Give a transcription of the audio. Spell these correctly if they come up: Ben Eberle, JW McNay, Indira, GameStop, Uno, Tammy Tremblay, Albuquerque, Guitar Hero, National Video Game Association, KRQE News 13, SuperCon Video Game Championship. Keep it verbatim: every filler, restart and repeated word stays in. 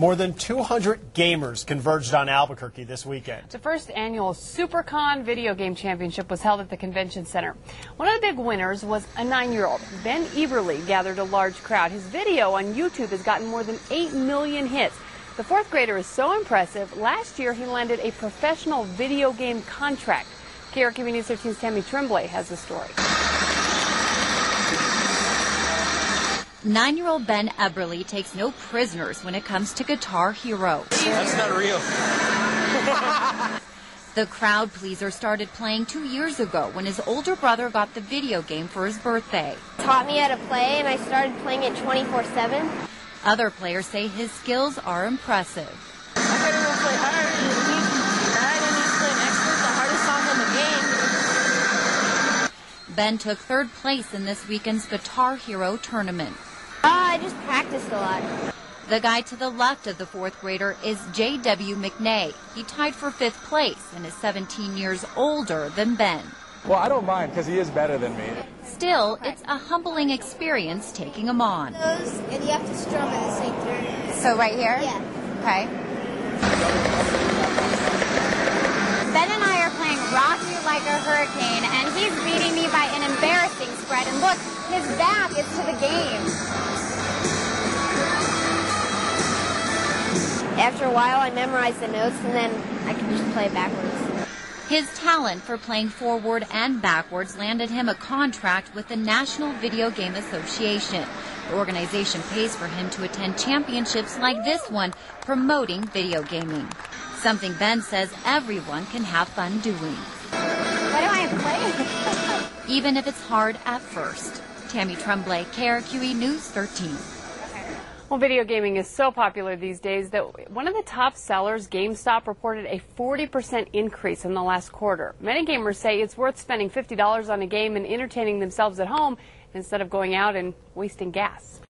More than two hundred gamers converged on Albuquerque this weekend. The first annual SuperCon Video Game Championship was held at the convention center. One of the big winners was a nine-year-old. Ben Eberle gathered a large crowd. His video on YouTube has gotten more than eight million hits. The fourth grader is so impressive. Last year, he landed a professional video game contract. K R Q E News thirteen's Tammy Tremblay has the story. Nine-year-old Ben Eberle takes no prisoners when it comes to Guitar Hero. That's not real. The crowd pleaser started playing two years ago when his older brother got the video game for his birthday. Taught me how to play, and I started playing it twenty-four seven. Other players say his skills are impressive. I gotta go play hard. I need to play next to the hardest song in the game. Ben took third place in this weekend's Guitar Hero tournament. Uh, I just practiced a lot. The guy to the left of the fourth grader is J W McNay. He tied for fifth place and is seventeen years older than Ben. Well, I don't mind because he is better than me. Still, it's a humbling experience taking them on. Those, and you have to strum at the same time. So right here? Yeah. Okay. Ben and I are playing Rock You Like a Hurricane, and he's beating me by an embarrassing spread. And look, his back is to the game. After a while, I memorize the notes, and then I can just play backwards. His talent for playing forward and backwards landed him a contract with the National Video Game Association. The organization pays for him to attend championships like this one, promoting video gaming. Something Ben says everyone can have fun doing. Why do I have to play? Even if it's hard at first. Tammy Tremblay, K R Q E News thirteen. Well, video gaming is so popular these days that one of the top sellers, GameStop, reported a forty percent increase in the last quarter. Many gamers say it's worth spending fifty dollars on a game and entertaining themselves at home instead of going out and wasting gas.